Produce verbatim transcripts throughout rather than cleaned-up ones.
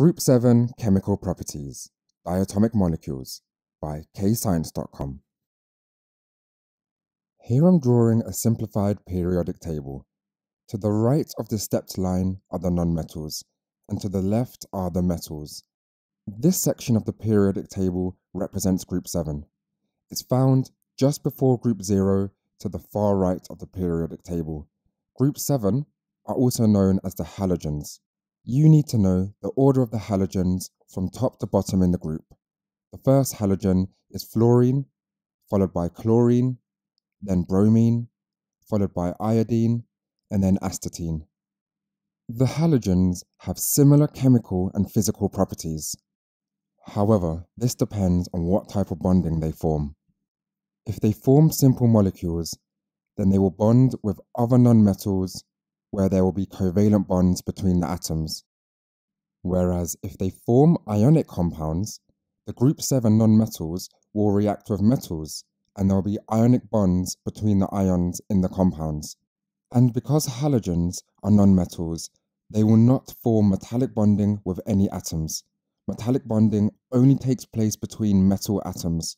Group seven Chemical Properties, Diatomic Molecules by Kay Science dot com. Here I'm drawing a simplified periodic table. To the right of the stepped line are the nonmetals, and to the left are the metals. This section of the periodic table represents Group seven. It's found just before Group zero to the far right of the periodic table. Group seven are also known as the halogens. You need to know the order of the halogens from top to bottom in the group. The first halogen is fluorine, followed by chlorine, then bromine, followed by iodine, and then astatine. The halogens have similar chemical and physical properties. However, this depends on what type of bonding they form. If they form simple molecules, then they will bond with other nonmetals, where there will be covalent bonds between the atoms. Whereas if they form ionic compounds, the group seven nonmetals will react with metals and there will be ionic bonds between the ions in the compounds. And because halogens are nonmetals, they will not form metallic bonding with any atoms. Metallic bonding only takes place between metal atoms.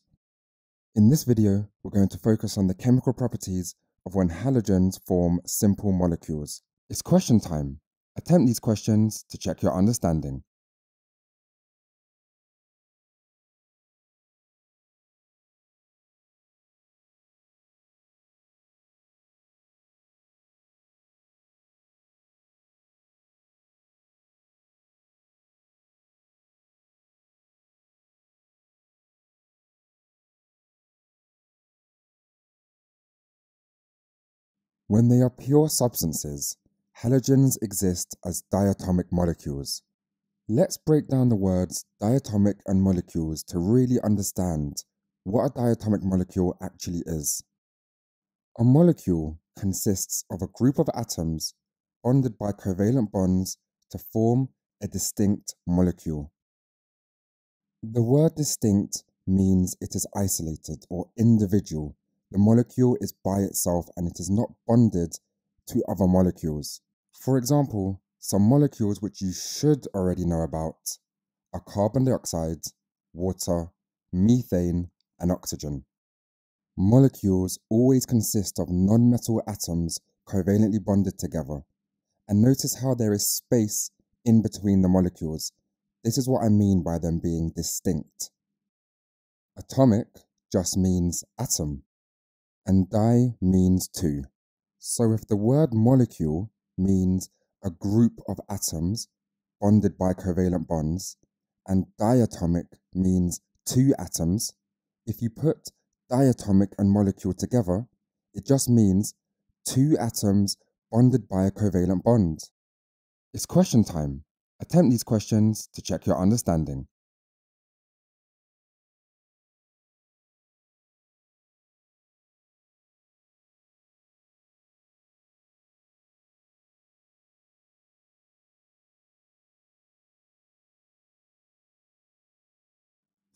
In this video, we're going to focus on the chemical properties of when halogens form simple molecules. It's question time. Attempt these questions to check your understanding. When they are pure substances, halogens exist as diatomic molecules. Let's break down the words diatomic and molecules to really understand what a diatomic molecule actually is. A molecule consists of a group of atoms bonded by covalent bonds to form a distinct molecule. The word distinct means it is isolated or individual. The molecule is by itself and it is not bonded to other molecules. For example, some molecules which you should already know about are carbon dioxide, water, methane, and oxygen. Molecules always consist of non-metal atoms covalently bonded together. And notice how there is space in between the molecules. This is what I mean by them being distinct. Atomic just means atom. And di means two. So if the word molecule means a group of atoms bonded by covalent bonds, and diatomic means two atoms, if you put diatomic and molecule together, it just means two atoms bonded by a covalent bond. It's question time. Attempt these questions to check your understanding.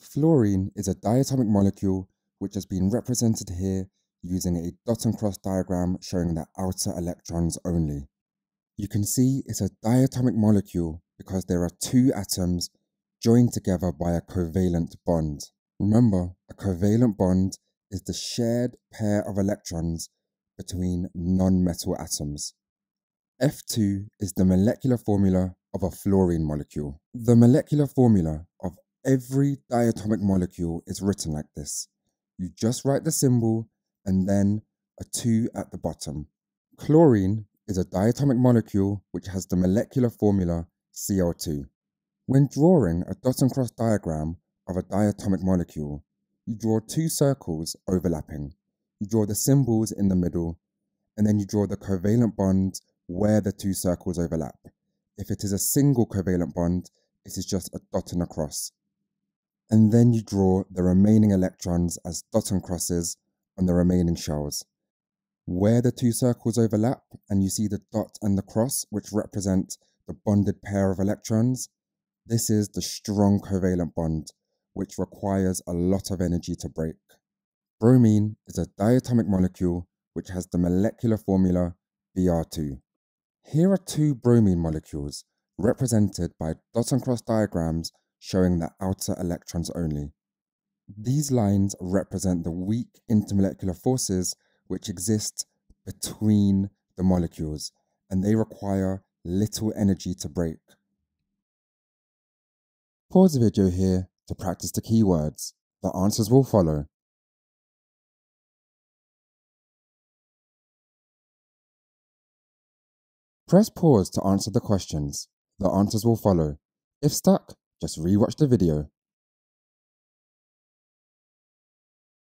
Fluorine is a diatomic molecule which has been represented here using a dot and cross diagram showing the outer electrons only. You can see it's a diatomic molecule because there are two atoms joined together by a covalent bond. Remember, a covalent bond is the shared pair of electrons between non-metal atoms. F two is the molecular formula of a fluorine molecule. The molecular formula of every diatomic molecule is written like this. You just write the symbol and then a two at the bottom. Chlorine is a diatomic molecule which has the molecular formula C l two. When drawing a dot and cross diagram of a diatomic molecule, you draw two circles overlapping. You draw the symbols in the middle, and then you draw the covalent bond where the two circles overlap. If it is a single covalent bond, it is just a dot and a cross. And then you draw the remaining electrons as dot and crosses on the remaining shells. Where the two circles overlap and you see the dot and the cross which represent the bonded pair of electrons, this is the strong covalent bond which requires a lot of energy to break. Bromine is a diatomic molecule which has the molecular formula B r two. Here are two bromine molecules represented by dot and cross diagrams showing the outer electrons only. These lines represent the weak intermolecular forces which exist between the molecules, and they require little energy to break. Pause the video here to practice the keywords. The answers will follow. Press pause to answer the questions. The answers will follow. If stuck, just re-watch the video.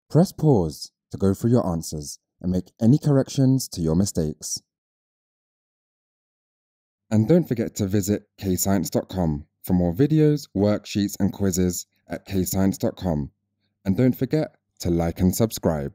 Press pause to go through your answers and make any corrections to your mistakes. And don't forget to visit Kay Science dot com for more videos, worksheets and quizzes at Kay Science dot com. And don't forget to like and subscribe.